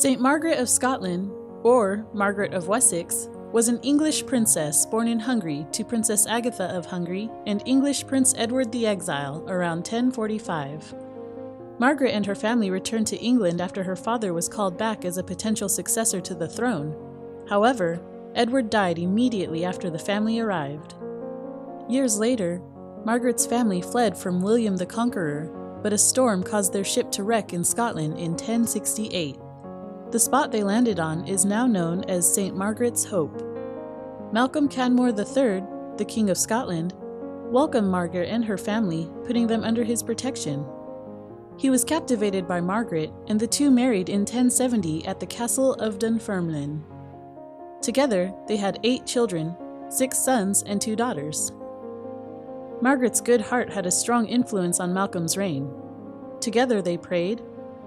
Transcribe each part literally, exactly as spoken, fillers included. Saint Margaret of Scotland, or Margaret of Wessex, was an English princess born in Hungary to Princess Agatha of Hungary and English Prince Edward the Exile around ten forty-five. Margaret and her family returned to England after her father was called back as a potential successor to the throne. However, Edward died immediately after the family arrived. Years later, Margaret's family fled from William the Conqueror, but a storm caused their ship to wreck in Scotland in ten sixty-eight. The spot they landed on is now known as Saint Margaret's Hope. Malcolm Canmore the third, the King of Scotland, welcomed Margaret and her family, putting them under his protection. He was captivated by Margaret, and the two married in ten seventy at the Castle of Dunfermline. Together, they had eight children, six sons and two daughters. Margaret's good heart had a strong influence on Malcolm's reign. Together they prayed,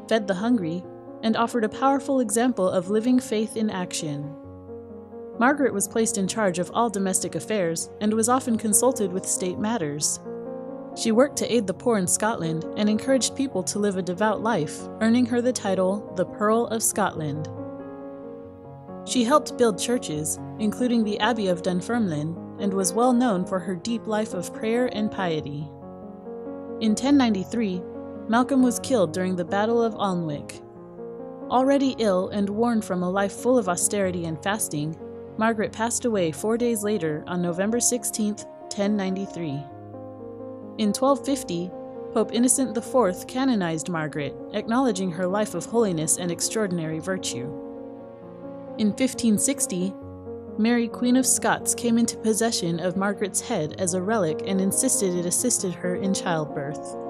fed the hungry, and offered a powerful example of living faith in action. Margaret was placed in charge of all domestic affairs and was often consulted with state matters. She worked to aid the poor in Scotland and encouraged people to live a devout life, earning her the title the Pearl of Scotland. She helped build churches, including the Abbey of Dunfermline, and was well known for her deep life of prayer and piety. In ten ninety-three, Malcolm was killed during the Battle of Alnwick. Already ill and worn from a life full of austerity and fasting, Margaret passed away four days later on November sixteenth, ten ninety-three. In twelve fifty, Pope Innocent the fourth canonized Margaret, acknowledging her life of holiness and extraordinary virtue. In fifteen sixty, Mary, Queen of Scots, came into possession of Margaret's head as a relic and insisted it assisted her in childbirth.